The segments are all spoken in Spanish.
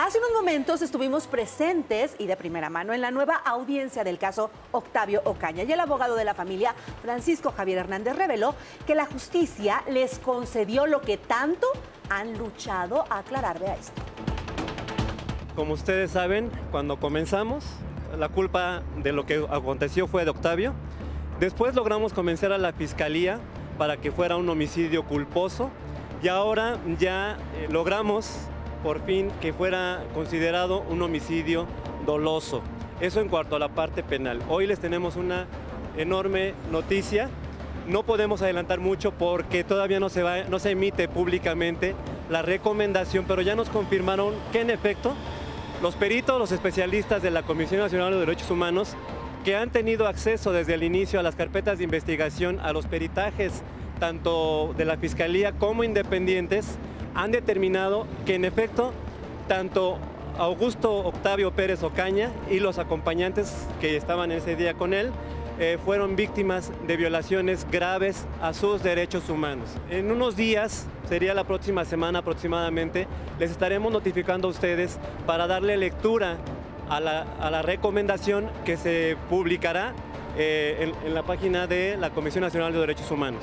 Hace unos momentos estuvimos presentes y de primera mano en la nueva audiencia del caso Octavio Ocaña, y el abogado de la familia, Francisco Javier Hernández, reveló que la justicia les concedió lo que tanto han luchado a aclarar. Vea esto. Como ustedes saben, cuando comenzamos, la culpa de lo que aconteció fue de Octavio. Después logramos convencer a la fiscalía para que fuera un homicidio culposo, y ahora ya logramos por fin que fuera considerado un homicidio doloso. Eso en cuanto a la parte penal. Hoy les tenemos una enorme noticia. No podemos adelantar mucho porque todavía no se emite públicamente la recomendación, pero ya nos confirmaron que en efecto los peritos, los especialistas de la Comisión Nacional de Derechos Humanos, que han tenido acceso desde el inicio a las carpetas de investigación, a los peritajes tanto de la Fiscalía como independientes, han determinado que en efecto tanto Augusto Octavio Pérez Ocaña y los acompañantes que estaban ese día con él fueron víctimas de violaciones graves a sus derechos humanos. En unos días, sería la próxima semana aproximadamente, les estaremos notificando a ustedes para darle lectura a la recomendación que se publicará en la página de la Comisión Nacional de Derechos Humanos.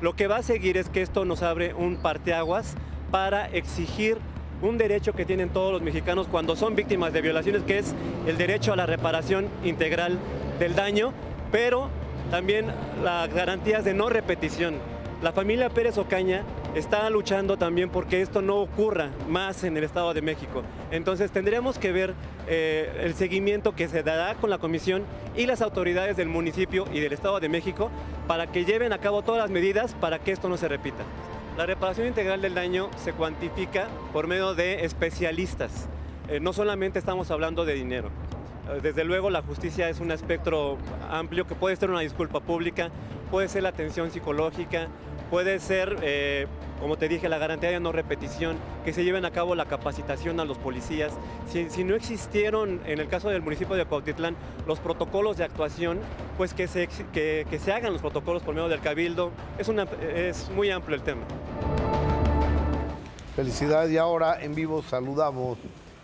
Lo que va a seguir es que esto nos abre un parteaguas para exigir un derecho que tienen todos los mexicanos cuando son víctimas de violaciones, que es el derecho a la reparación integral del daño, pero también las garantías de no repetición. La familia Pérez Ocaña está luchando también porque esto no ocurra más en el Estado de México. Entonces tendremos que ver el seguimiento que se dará con la comisión y las autoridades del municipio y del Estado de México para que lleven a cabo todas las medidas para que esto no se repita. La reparación integral del daño se cuantifica por medio de especialistas. No solamente estamos hablando de dinero. Desde luego la justicia es un espectro amplio que puede ser una disculpa pública, puede ser la atención psicológica, puede ser, como te dije, la garantía de no repetición, que se lleven a cabo la capacitación a los policías. Si no existieron, en el caso del municipio de Pautitlán, los protocolos de actuación, pues que se hagan los protocolos por medio del cabildo. Es muy amplio el tema. Felicidades. Y ahora en vivo saludamos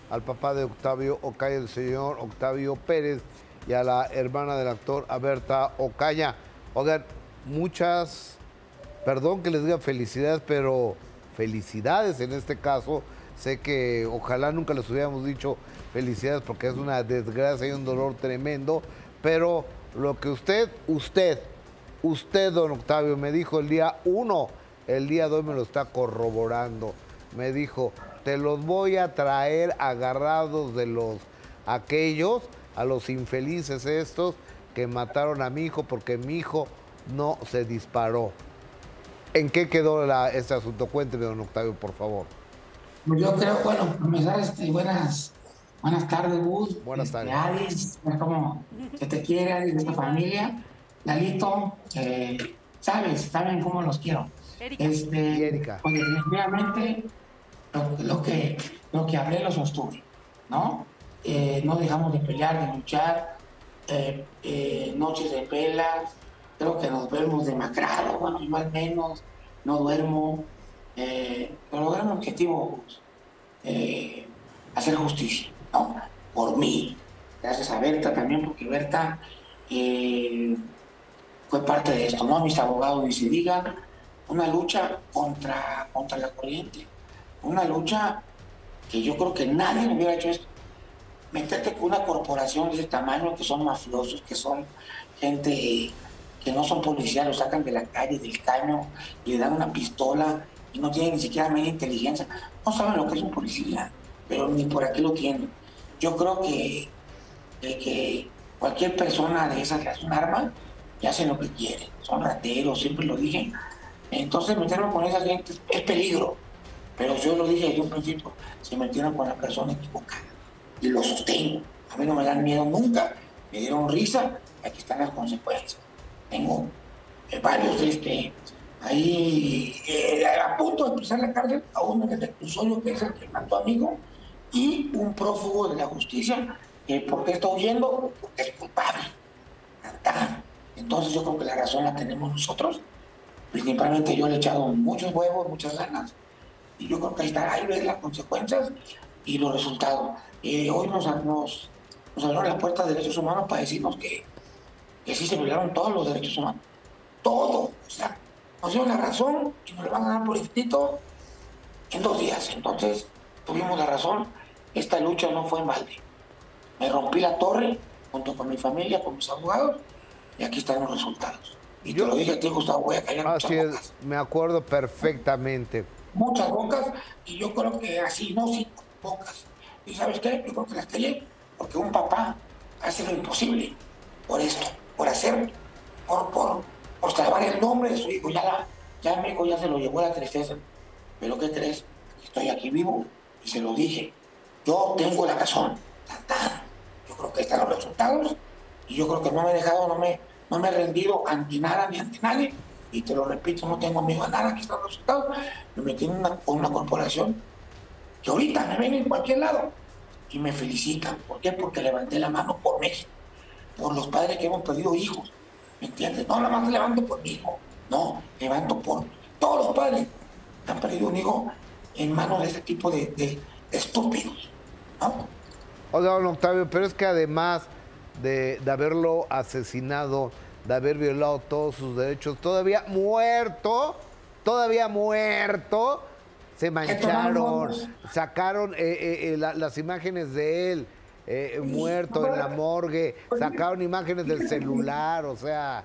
al papá de Octavio Ocaya, el señor Octavio Pérez, y a la hermana del actor, Aberta Ocaya. Oigan, muchas, perdón que les diga felicidades, pero felicidades en este caso. Sé que ojalá nunca les hubiéramos dicho felicidades porque es una desgracia y un dolor tremendo, pero lo que usted, don Octavio, me dijo el día 1, el día 2 me lo está corroborando. Me dijo, te los voy a traer agarrados de a los infelices estos que mataron a mi hijo porque mi hijo no se disparó. ¿En qué quedó este asunto? Cuénteme, don Octavio, por favor. Yo creo, bueno, comenzar, buenas tardes, Gus. Buenas tardes. Addis, como que te quiera, de esta familia. Lalito, saben cómo los quiero. Érika. Y Érika. Pues definitivamente lo que hablé lo sostuve, ¿no? No dejamos de pelear, de luchar, noches de pela, creo que nos vemos demacrados, bueno, y más menos, no duermo, pero lograr un objetivo, hacer justicia, ¿no? Por mí, gracias a Berta también, porque Berta fue parte de esto, ¿no? Mis abogados, ni se diga, una lucha contra la corriente. Una lucha que yo creo que nadie me hubiera hecho esto. Meterte con una corporación de ese tamaño, que son mafiosos, que son gente que no son policías, los sacan de la calle, del caño, y le dan una pistola y no tienen ni siquiera media inteligencia. No saben lo que es un policía, pero ni por aquí lo tienen. Yo creo que cualquier persona de esas que hace un arma y hace lo que quiere. Son rateros, siempre lo dije. Entonces meterme con esa gente es peligro. Pero yo lo dije desde un principio, se metieron con la persona equivocada. Y lo sostengo. A mí no me dan miedo nunca. Me dieron risa, aquí están las consecuencias. Tengo varios ahí a punto de pisar la cárcel a uno que se puso yo, que es el que mató a amigo, y un prófugo de la justicia, que porque está huyendo, porque es culpable. Entonces yo creo que la razón la tenemos nosotros. Principalmente yo le he echado muchos huevos, muchas ganas. Y yo creo que ahí ves las consecuencias y los resultados. Hoy nos abrieron las puertas de derechos humanos para decirnos que sí se violaron todos los derechos humanos. Todo. O sea, nos dieron la razón y nos la van a dar por escrito en 2 días. Entonces, tuvimos la razón. Esta lucha no fue en balde. Me rompí la torre junto con mi familia, con mis abogados, y aquí están los resultados. Y yo te lo dije a ti, Gustavo, voy a callar muchas bocas. Me acuerdo perfectamente. Muchas bocas, y yo creo que así, no 5 bocas. ¿Y sabes qué? Yo creo que las callé porque un papá hace lo imposible por esto, por hacer, por salvar el nombre de su hijo. Ya mi hijo ya se lo llevó la tristeza. Pero ¿qué crees? Estoy aquí vivo y se lo dije. Yo tengo la razón. Yo creo que están los resultados y yo creo que no me he dejado, no me he rendido ante nada ni ante nadie. Y te lo repito, no tengo miedo a nada, aquí están los resultados. Me metí en una corporación que ahorita me ven en cualquier lado y me felicitan. ¿Por qué? Porque levanté la mano por México, por los padres que hemos perdido hijos. ¿Me entiendes? No nada más levanto por mi hijo, no, levanto por todos los padres que han perdido un hijo en manos de ese tipo de estúpidos, ¿no? O sea, don Octavio, pero es que además de haberlo asesinado, de haber violado todos sus derechos, todavía muerto, se mancharon, sacaron las imágenes de él muerto en la morgue, sacaron imágenes del celular, o sea...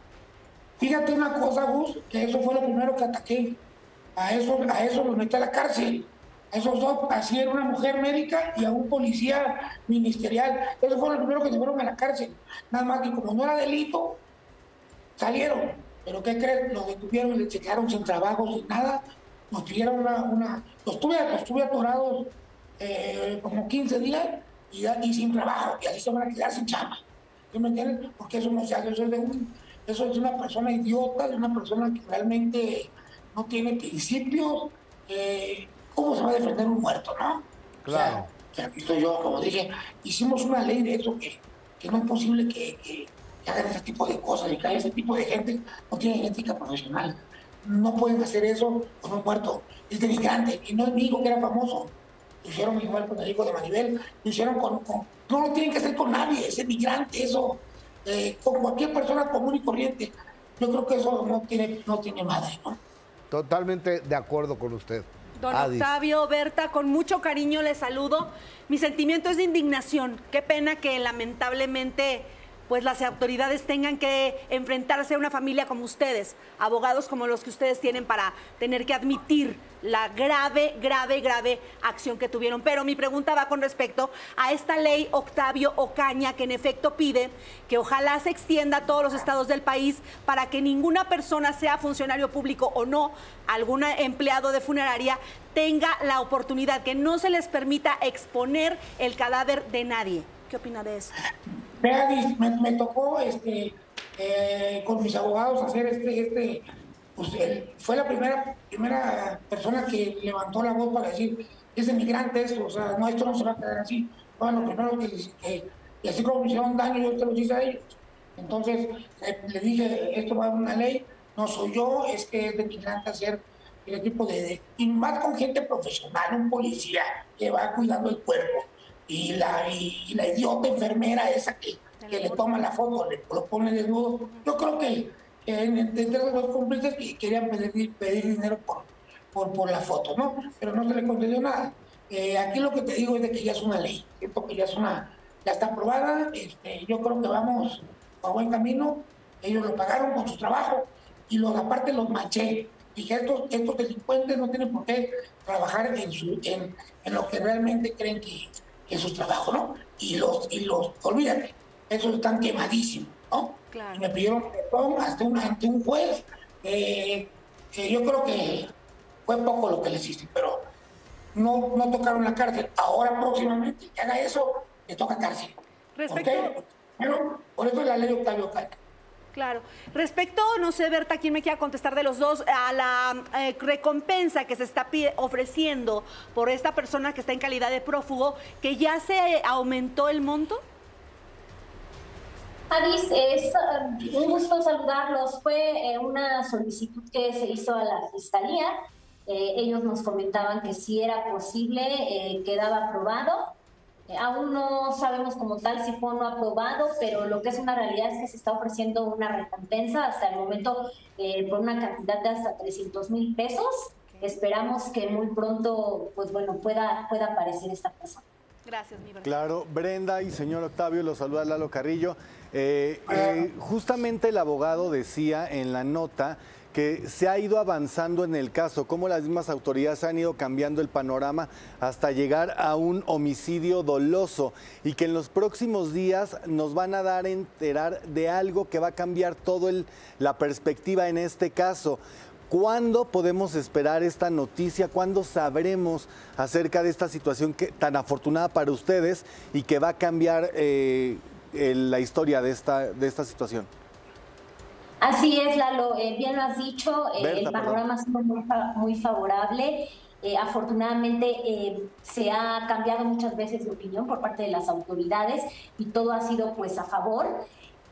Fíjate una cosa, Gus, que eso fue lo primero que ataqué. A eso los metí a la cárcel. Esos dos, así era una mujer médica y a un policía ministerial. Esos fueron los primeros que se fueron a la cárcel. Nada más que como no era delito, salieron. Pero ¿qué creen? Los detuvieron, se quedaron sin trabajo, sin nada. Nos tuvieron los tuve atorados como 15 días y sin trabajo. Y así se van a quedar sin chamba. ¿Sí me entienden? Porque eso no se hace. Eso es de una persona idiota, de una persona que realmente no tiene principios. ¿Cómo se va a defender un muerto, no? Claro. O sea, aquí estoy yo, como dije, hicimos una ley de eso que no es posible que hagan ese tipo de cosas y que haya ese tipo de gente, no tiene ética profesional. No pueden hacer eso con un muerto. Es denigrante. Y no es mi hijo que era famoso. Lo hicieron igual con el hijo de Maribel, lo hicieron con... No lo tienen que hacer con nadie, es denigrante eso. Con cualquier persona común y corriente. Yo creo que eso no tiene madre, ¿no? Totalmente de acuerdo con usted. Don Octavio, Berta, con mucho cariño les saludo. Mi sentimiento es de indignación. Qué pena que lamentablemente pues las autoridades tengan que enfrentarse a una familia como ustedes, abogados como los que ustedes tienen para tener que admitir la grave acción que tuvieron. Pero mi pregunta va con respecto a esta ley Octavio Ocaña, que en efecto pide que ojalá se extienda a todos los estados del país para que ninguna persona, sea funcionario público o no, algún empleado de funeraria, tenga la oportunidad, que no se les permita exponer el cadáver de nadie. ¿Qué opina de eso? Me tocó con mis abogados hacer pues fue la primera persona que levantó la voz para decir, es denigrante esto, o sea, no, esto no se va a quedar así. Bueno, lo primero que así como me hicieron daño, yo te lo hice a ellos. Entonces, les dije, esto va a haber una ley, no soy yo, es que es denigrante hacer el tipo y más con gente profesional, un policía que va cuidando el cuerpo. Y la idiota enfermera esa que le toma la foto, le propone desnudo. Yo creo que entre los cómplices que querían pedir dinero por la foto, ¿no? Pero no se le concedió nada. Aquí lo que te digo es de que ya es una ley, ¿cierto? Que ya está aprobada. Yo creo que vamos a buen camino. Ellos lo pagaron con su trabajo y aparte los manché. Dije, estos delincuentes no tienen por qué trabajar en lo que realmente creen que es su trabajo, ¿no? Olvídate, esos están quemadísimos, ¿no? Claro. Me pidieron perdón ante un juez. Yo creo que fue poco lo que les hice, pero no tocaron la cárcel. Ahora, próximamente, que haga eso, le toca cárcel. Respecto... ¿Okay? Pero por eso es la ley Octavio Ocaña. Claro. Respecto, no sé, Berta, ¿quién me quiera contestar de los dos a la recompensa que se está ofreciendo por esta persona que está en calidad de prófugo, que ya se aumentó el monto? Addis, es un gusto saludarlos. Fue una solicitud que se hizo a la Fiscalía Ellos nos comentaban que sí era posible, quedaba aprobado. Aún no sabemos como tal si fue o no aprobado, pero lo que es una realidad es que se está ofreciendo una recompensa hasta el momento por una cantidad de hasta 300,000 pesos. Esperamos que muy pronto, pues bueno, pueda aparecer esta persona. Gracias, mi Brenda. Claro, Brenda y señor Octavio, los saluda Lalo Carrillo. Justamente el abogado decía en la nota que se ha ido avanzando en el caso, cómo las mismas autoridades han ido cambiando el panorama hasta llegar a un homicidio doloso y que en los próximos días nos van a dar a enterar de algo que va a cambiar toda la perspectiva en este caso. ¿Cuándo podemos esperar esta noticia? ¿Cuándo sabremos acerca de esta situación tan afortunada para ustedes y que va a cambiar la historia de esta situación? Así es, Lalo, bien lo has dicho, Berta, el panorama es muy favorable. Afortunadamente se ha cambiado muchas veces de opinión por parte de las autoridades y todo ha sido pues a favor.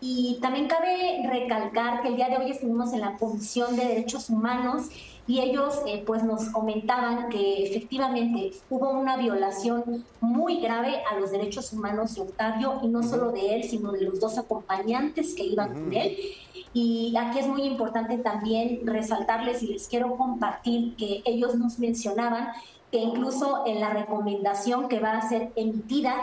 Y también cabe recalcar que el día de hoy estuvimos en la Comisión de Derechos Humanos y ellos pues nos comentaban que efectivamente hubo una violación muy grave a los derechos humanos de Octavio, y no solo de él, sino de los dos acompañantes que iban con él. Y aquí es muy importante también resaltarles, y les quiero compartir, que ellos nos mencionaban que incluso en la recomendación que va a ser emitida,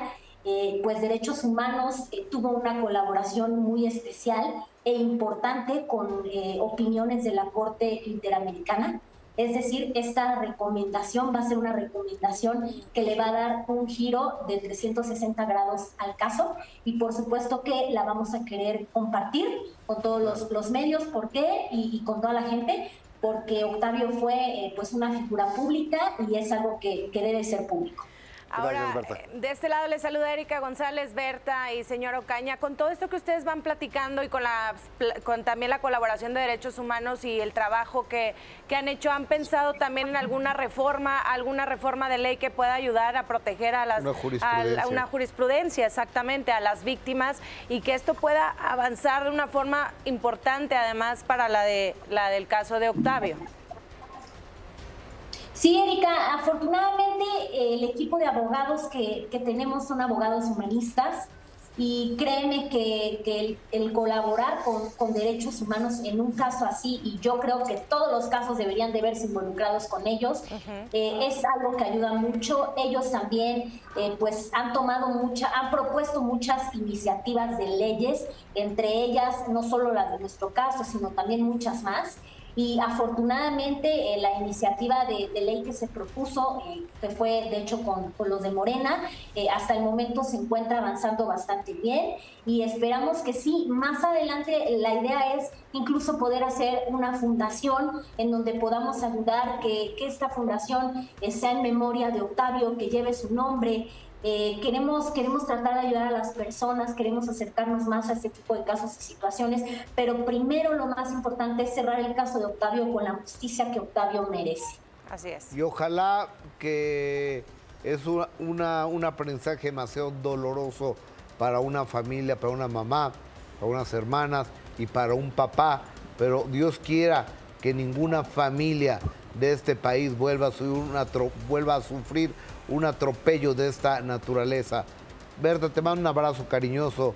pues Derechos Humanos tuvo una colaboración muy especial e importante con opiniones de la Corte Interamericana. Es decir, esta recomendación va a ser una recomendación que le va a dar un giro de 360 grados al caso, y por supuesto que la vamos a querer compartir con todos los medios. ¿Por qué? Y con toda la gente, porque Octavio fue pues una figura pública y es algo que debe ser público. Ahora, gracias, de este lado les saluda Érika González, Berta y señor Ocaña. Con todo esto que ustedes van platicando y con también la colaboración de Derechos Humanos y el trabajo que han hecho, ¿han pensado también en alguna reforma de ley que pueda ayudar a proteger a una jurisprudencia, exactamente, a las víctimas, y que esto pueda avanzar de una forma importante además para la del caso de Octavio? Sí, Érika, afortunadamente el equipo de abogados que tenemos son abogados humanistas, y créeme que el colaborar con derechos humanos en un caso así, y yo creo que todos los casos deberían de verse involucrados con ellos, es algo que ayuda mucho. Ellos también pues han propuesto muchas iniciativas de leyes, entre ellas no solo las de nuestro caso, sino también muchas más. Y afortunadamente la iniciativa de ley que se propuso, que fue de hecho con los de Morena, hasta el momento se encuentra avanzando bastante bien, y esperamos que sí, más adelante la idea es incluso poder hacer una fundación en donde podamos ayudar que esta fundación sea en memoria de Octavio, que lleve su nombre. Queremos tratar de ayudar a las personas, queremos acercarnos más a este tipo de casos y situaciones, pero primero lo más importante es cerrar el caso de Octavio con la justicia que Octavio merece. Así es. Y ojalá, que es un aprendizaje demasiado doloroso para una familia, para una mamá, para unas hermanas y para un papá, pero Dios quiera que ninguna familia de este país vuelva a sufrir un atropello de esta naturaleza. Berta, te mando un abrazo cariñoso.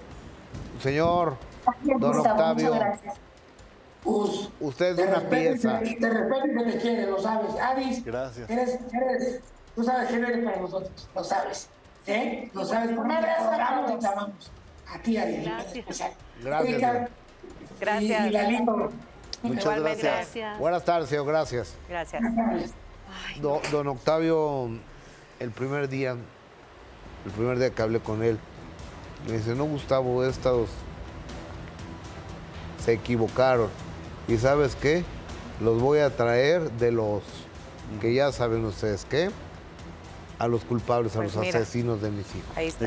Señor, gracias, don Gustavo, Octavio, usted es una pieza. Te respeto y te quiere, lo sabes. Addis, gracias. Tú sabes quién eres para nosotros, lo sabes. ¿Eh? Lo sabes, porque te adoramos y te amamos. A ti, Addis. Gracias. Gracias. Gracias. Y la lindo. Muchas gracias. Buenas tardes, señor. Gracias. Gracias. Ay, no. Don Octavio, el primer día que hablé con él, me dice: no, Gustavo, estos se equivocaron. ¿Y sabes qué? Los voy a traer de los que ya saben ustedes qué, a los culpables, pues a los asesinos de mis hijos. Ahí está.